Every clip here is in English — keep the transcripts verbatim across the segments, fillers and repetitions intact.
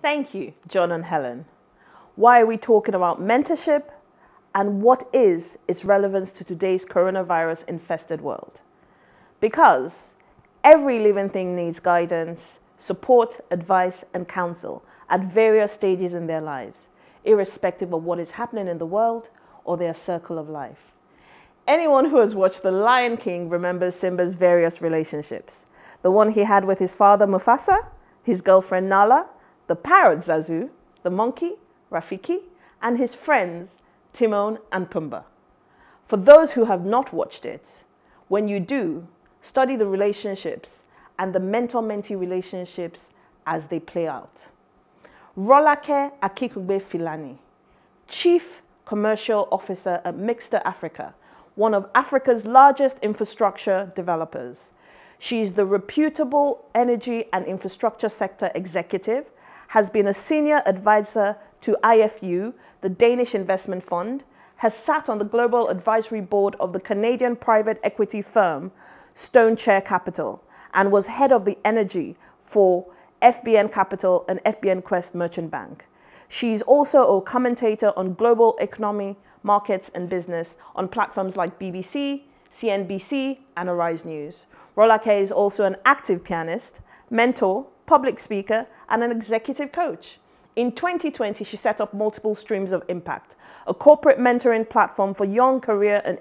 Thank you, John and Helen. Why are we talking about mentorship, and what is its relevance to today's coronavirus-infested world? Because every living thing needs guidance, support, advice, and counsel at various stages in their lives, irrespective of what is happening in the world or their circle of life. Anyone who has watched The Lion King remembers Simba's various relationships. The one he had with his father, Mufasa, his girlfriend, Nala, the parrot, Zazu, the monkey, Rafiki, and his friends, Timon and Pumbaa. For those who have not watched it, when you do, study the relationships and the mentor-mentee relationships as they play out. Rolake Akinkugbe-Filani, Chief Commercial Officer at Mixta Africa, one of Africa's largest infrastructure developers. She is the reputable energy and infrastructure sector executive, has been a senior advisor to I F U, the Danish investment fund, has sat on the global advisory board of the Canadian private equity firm, Stonechair Capital, and was head of the energy for F B N Capital and F B N Quest Merchant Bank. She's also a commentator on global economy, markets, and business on platforms like B B C, C N B C, and Arise News. Rolake is also an active pianist, mentor, public speaker, and an executive coach. In twenty twenty, she set up Multiple Streams of Impact, a corporate mentoring platform for young career and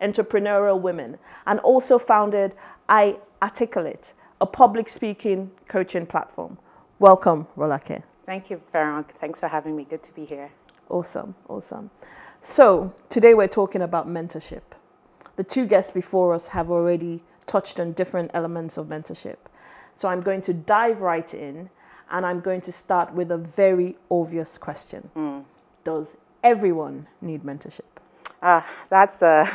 entrepreneurial women, and also founded I Articulate, a public speaking coaching platform. Welcome, Rolake. Thank you, Veron. Thanks for having me. Good to be here. Awesome, awesome. So today we're talking about mentorship. The two guests before us have already touched on different elements of mentorship. So I'm going to dive right in, and I'm going to start with a very obvious question. Mm. Does everyone need mentorship? Uh, that's, a,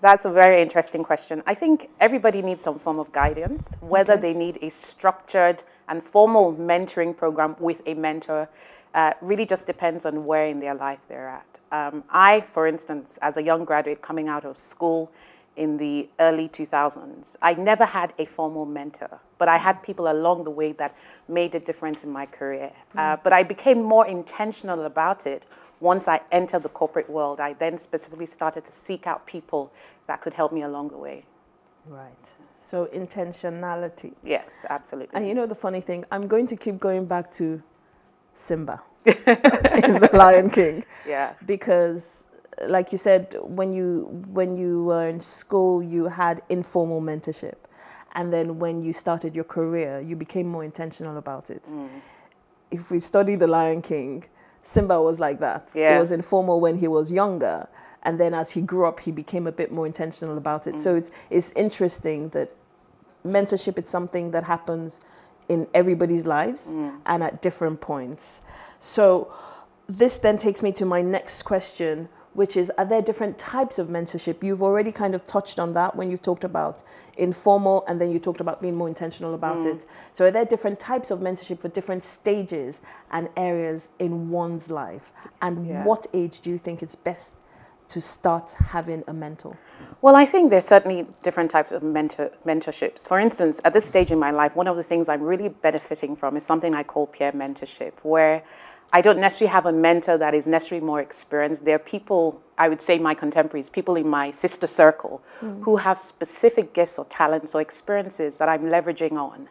that's a very interesting question. I think everybody needs some form of guidance, whether okay. they need a structured and formal mentoring program with a mentor. Uh, really just depends on where in their life they're at. Um, I, for instance, as a young graduate coming out of school, in the early two thousands. I never had a formal mentor, but I had people along the way that made a difference in my career. Mm. Uh, but I became more intentional about it once I entered the corporate world. I then specifically started to seek out people that could help me along the way. Right, so intentionality. Yes, absolutely. And you know the funny thing, I'm going to keep going back to Simba in The Lion King. Yeah. Because like you said, when you when you were in school, you had informal mentorship, and then when you started your career, you became more intentional about it. Mm. If we study The Lion King, Simba was like that. Yeah. It was informal when he was younger, and then as he grew up, he became a bit more intentional about it. Mm. So it's it's interesting that mentorship is something that happens in everybody's lives mm. and at different points. So this then takes me to my next question, which is, are there different types of mentorship? You've already kind of touched on that when you've talked about informal, and then you talked about being more intentional about mm. it. So are there different types of mentorship for different stages and areas in one's life? And yeah. what age do you think it's best to start having a mentor? Well, I think there's certainly different types of mentor, mentorships. For instance, at this stage in my life, one of the things I'm really benefiting from is something I call peer mentorship, where I don't necessarily have a mentor that is necessarily more experienced. There are people, I would say my contemporaries, people in my sister circle mm. who have specific gifts or talents or experiences that I'm leveraging on.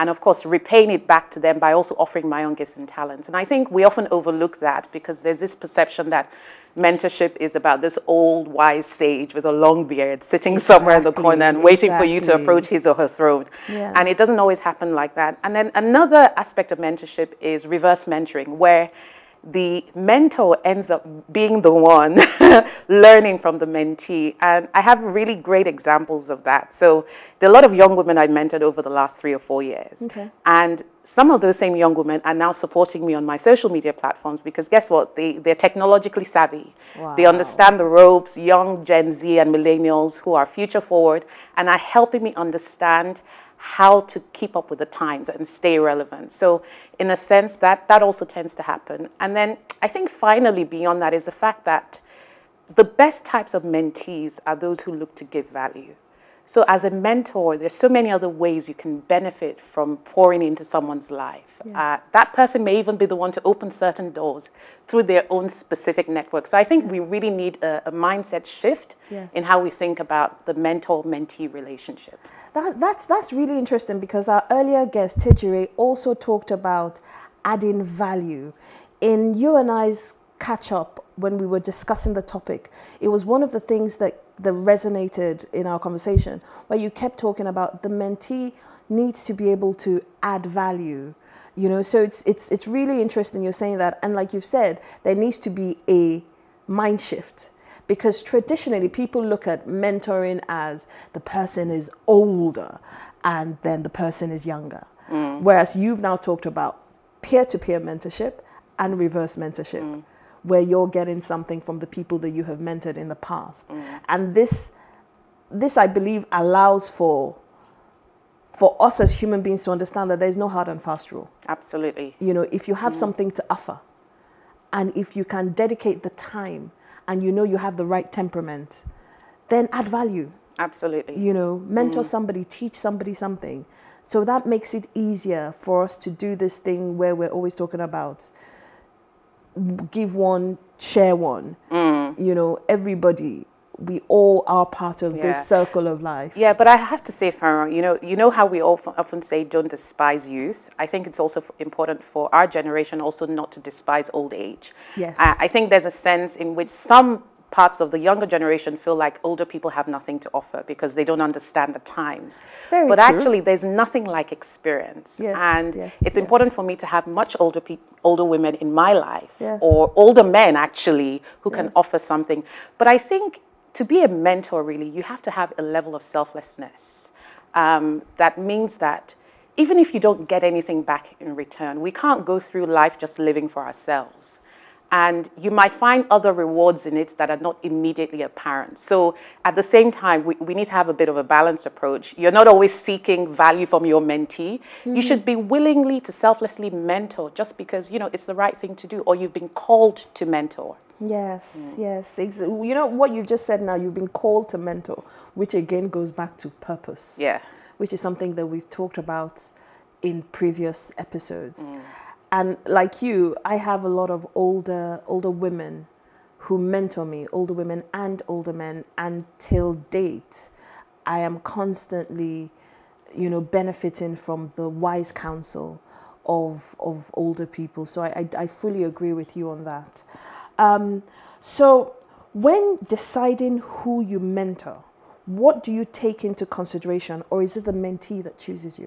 And of course, repaying it back to them by also offering my own gifts and talents. And I think we often overlook that because there's this perception that mentorship is about this old wise sage with a long beard sitting exactly, somewhere in the corner and waiting exactly. for you to approach his or her throne. Yeah. And it doesn't always happen like that. And then another aspect of mentorship is reverse mentoring, where the mentor ends up being the one learning from the mentee. And I have really great examples of that. So there are a lot of young women I mentored over the last three or four years. Okay. And some of those same young women are now supporting me on my social media platforms because guess what? They, they're technologically savvy. Wow. They understand the ropes, young Gen Z and millennials who are future forward and are helping me understand how to keep up with the times and stay relevant. So in a sense, that, that also tends to happen. And then I think finally beyond that is the fact that the best types of mentees are those who look to give value. So as a mentor, there's so many other ways you can benefit from pouring into someone's life. Yes. Uh, that person may even be the one to open certain doors through their own specific network. So I think yes. we really need a, a mindset shift yes. in how we think about the mentor-mentee relationship. That, that's, that's really interesting, because our earlier guest, Tejiri, also talked about adding value. In you and I's catch-up, when we were discussing the topic, it was one of the things that that resonated in our conversation, where you kept talking about the mentee needs to be able to add value, you know. So it's it's it's really interesting you're saying that, and like you've said, there needs to be a mind shift, because traditionally people look at mentoring as the person is older and then the person is younger, mm. whereas you've now talked about peer-to-peer mentorship and reverse mentorship. Mm. Where you're getting something from the people that you have mentored in the past. Mm. And this, this I believe, allows for, for us as human beings to understand that there's no hard and fast rule. Absolutely. You know, if you have mm. something to offer, and if you can dedicate the time, and you know you have the right temperament, then add value. Absolutely. You know, mentor mm. somebody, teach somebody something. So that makes it easier for us to do this thing where we're always talking about give one, share one. Mm. You know, everybody, we all are part of yeah. this circle of life. Yeah, but I have to say, Farah, you know, you know how we all often say don't despise youth. I think it's also important for our generation also not to despise old age. Yes. I, I think there's a sense in which some parts of the younger generation feel like older people have nothing to offer because they don't understand the times. Very but true. Actually, there's nothing like experience. Yes, and yes, it's yes. important for me to have much older pe older women in my life, yes. or older men, actually, who yes. can offer something. But I think to be a mentor, really, you have to have a level of selflessness. Um, that means that even if you don't get anything back in return, we can't go through life just living for ourselves. And you might find other rewards in it that are not immediately apparent. So at the same time, we, we need to have a bit of a balanced approach. You're not always seeking value from your mentee. Mm-hmm. You should be willingly to selflessly mentor just because, you know, it's the right thing to do, or you've been called to mentor. Yes, mm. yes. Ex you know, what you've just said now, you've been called to mentor, which again goes back to purpose. Yeah. Which is something that we've talked about in previous episodes. Mm. And like you, I have a lot of older, older women who mentor me, older women and older men, and till date, I am constantly, you know, benefiting from the wise counsel of, of older people. So I, I, I fully agree with you on that. Um, so when deciding who you mentor, what do you take into consideration, or is it the mentee that chooses you?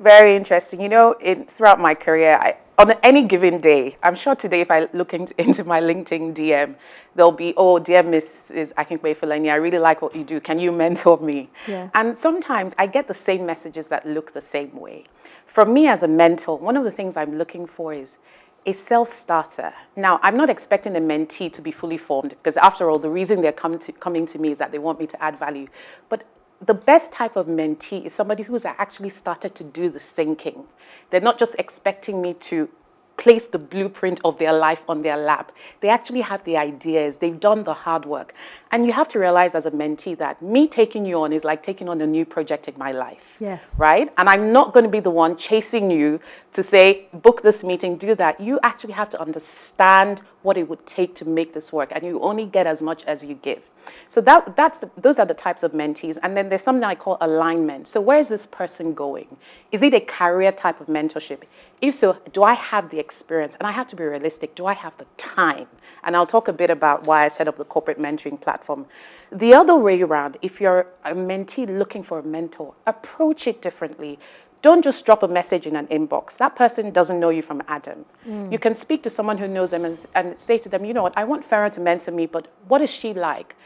Very interesting. You know, it, throughout my career, I, on any given day, I'm sure today if I look into, into my LinkedIn D M, there'll be, oh, dear Missus Akinkugbe-Filani, I really like what you do. Can you mentor me? Yeah. And sometimes I get the same messages that look the same way. For me as a mentor, one of the things I'm looking for is a self-starter. Now, I'm not expecting a mentee to be fully formed, because after all, the reason they're come to, coming to me is that they want me to add value. But the best type of mentee is somebody who's actually started to do the thinking. They're not just expecting me to place the blueprint of their life on their lap. They actually have the ideas. They've done the hard work. And you have to realize as a mentee that me taking you on is like taking on a new project in my life. Yes. Right? And I'm not going to be the one chasing you to say, book this meeting, do that. You actually have to understand what it would take to make this work. And you only get as much as you give. So that, that's the, those are the types of mentees. And then there's something I call alignment. So where is this person going? Is it a career type of mentorship? If so, do I have the experience? And I have to be realistic. Do I have the time? And I'll talk a bit about why I set up the corporate mentoring platform. The other way around, if you're a mentee looking for a mentor, approach it differently. Don't just drop a message in an inbox. That person doesn't know you from Adam. Mm. You can speak to someone who knows them and, and say to them, you know what, I want Farah to mentor me, but what is she like?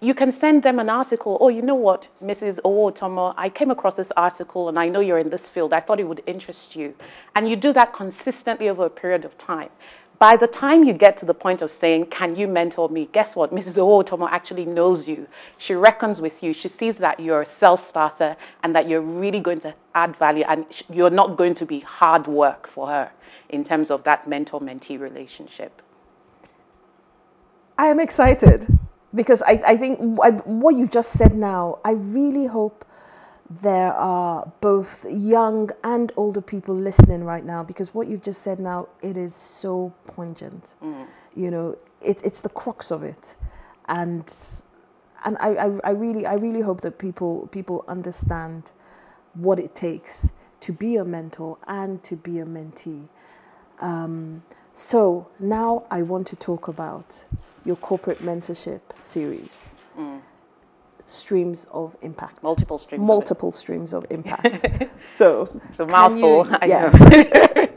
You can send them an article, oh, you know what, Missus Owotomo, I came across this article and I know you're in this field. I thought it would interest you. And you do that consistently over a period of time. By the time you get to the point of saying, can you mentor me? Guess what? Missus Owotomo actually knows you. She reckons with you. She sees that you're a self-starter and that you're really going to add value, and you're not going to be hard work for her in terms of that mentor-mentee relationship. I am excited Because I, I think I, what you've just said now, I really hope there are both young and older people listening right now, because what you've just said now, it is so poignant. Mm. You know, it, it's the crux of it. And and I, I, I really I really hope that people people understand what it takes to be a mentor and to be a mentee. Um, so now I want to talk about your corporate mentorship series. Mm. Streams of impact. Multiple streams. Multiple of streams of impact. So it's a mouthful. You, yes.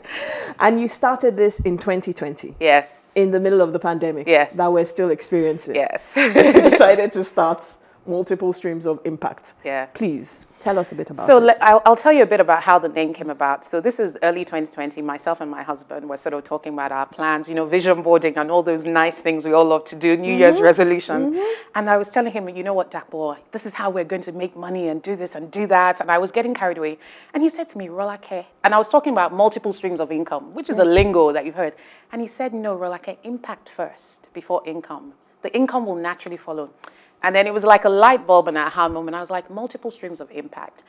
And you started this in twenty twenty. Yes. In the middle of the pandemic. Yes. That we're still experiencing. Yes. You decided to start Multiple Streams of Impact. Yeah. Please tell us a bit about so it. So let, I'll, I'll tell you a bit about how the name came about. So this is early twenty twenty. Myself and my husband were sort of talking about our plans, you know, vision boarding and all those nice things we all love to do, New mm-hmm. Year's resolutions. Mm-hmm. And I was telling him, you know what, Dakbo, this is how we're going to make money and do this and do that. And I was getting carried away. And he said to me, Rolake, and I was talking about multiple streams of income, which is yes. a lingo that you've heard. And he said, no, Rolake, impact first before income. The income will naturally follow. And then it was like a light bulb and an aha moment. I was like, multiple streams of impact.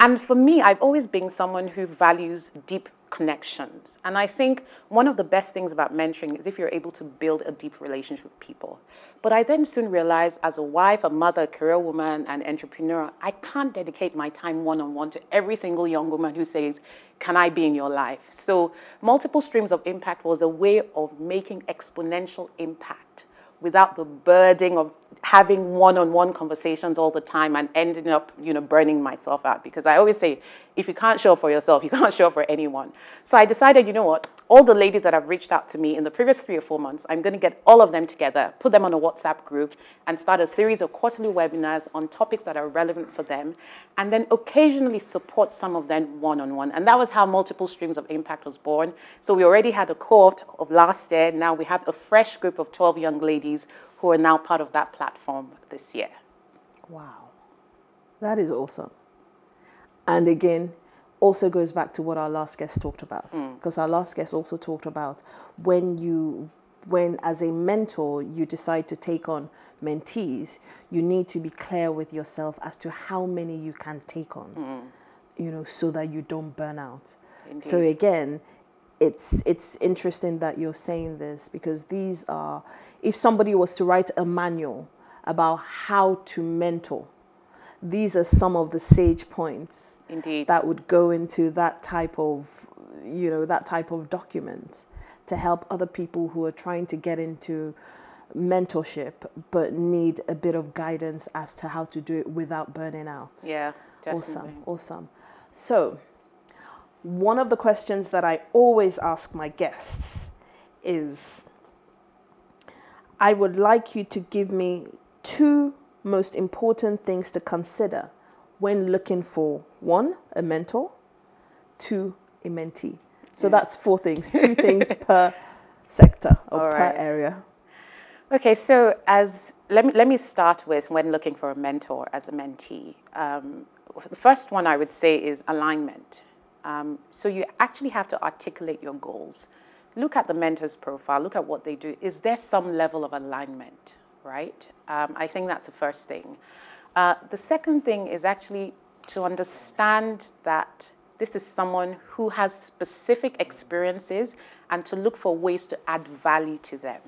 And for me, I've always been someone who values deep connections. And I think one of the best things about mentoring is if you're able to build a deep relationship with people. But I then soon realized as a wife, a mother, a career woman, an entrepreneur, I can't dedicate my time one-on-one to every single young woman who says, can I be in your life? So multiple streams of impact was a way of making exponential impact without the burden of having one-on-one conversations all the time and ending up, you know, burning myself out. Because I always say, if you can't show up for yourself, you can't show up for anyone. So I decided, you know what, all the ladies that have reached out to me in the previous three or four months, I'm going to get all of them together, put them on a WhatsApp group, and start a series of quarterly webinars on topics that are relevant for them, and then occasionally support some of them one-on-one. And that was how Multiple Streams of Impact was born. So we already had a cohort of last year. Now we have a fresh group of twelve young ladies who are now part of that platform this year. Wow, that is awesome. And again, also goes back to what our last guest talked about, because mm. our last guest also talked about when you, when as a mentor, you decide to take on mentees, you need to be clear with yourself as to how many you can take on, mm. you know, so that you don't burn out. Indeed. So again, It's, it's interesting that you're saying this, because these are, if somebody was to write a manual about how to mentor, these are some of the sage points Indeed. That would go into that type of, you know, that type of document to help other people who are trying to get into mentorship but need a bit of guidance as to how to do it without burning out. Yeah, definitely. Awesome, awesome. So, one of the questions that I always ask my guests is, I would like you to give me two most important things to consider when looking for, one, a mentor, two, a mentee. So yeah. that's four things, two things per sector or All right. per area. Okay, so as let me, let me start with when looking for a mentor as a mentee. Um, the first one I would say is alignment. Um, so you actually have to articulate your goals. Look at the mentor's profile, look at what they do. Is there some level of alignment, right? Um, I think that's the first thing. Uh, the second thing is actually to understand that this is someone who has specific experiences and to look for ways to add value to them,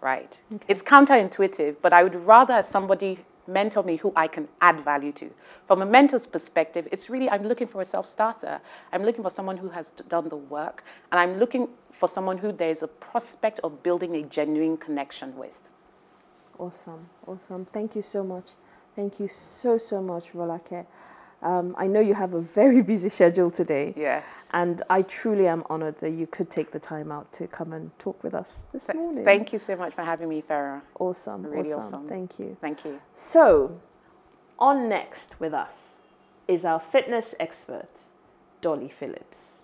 right? Okay. It's counterintuitive, but I would rather somebody mentor me who I can add value to. From a mentor's perspective, it's really, I'm looking for a self-starter. I'm looking for someone who has done the work, and I'm looking for someone who there's a prospect of building a genuine connection with. Awesome, awesome. Thank you so much. Thank you so, so much, Rolake. Um, I know you have a very busy schedule today. Yeah. And I truly am honored that you could take the time out to come and talk with us this morning. Thank you so much for having me, Farah. Awesome. Really awesome. awesome. Thank you. Thank you. So, on next with us is our fitness expert, Dolly Phillips.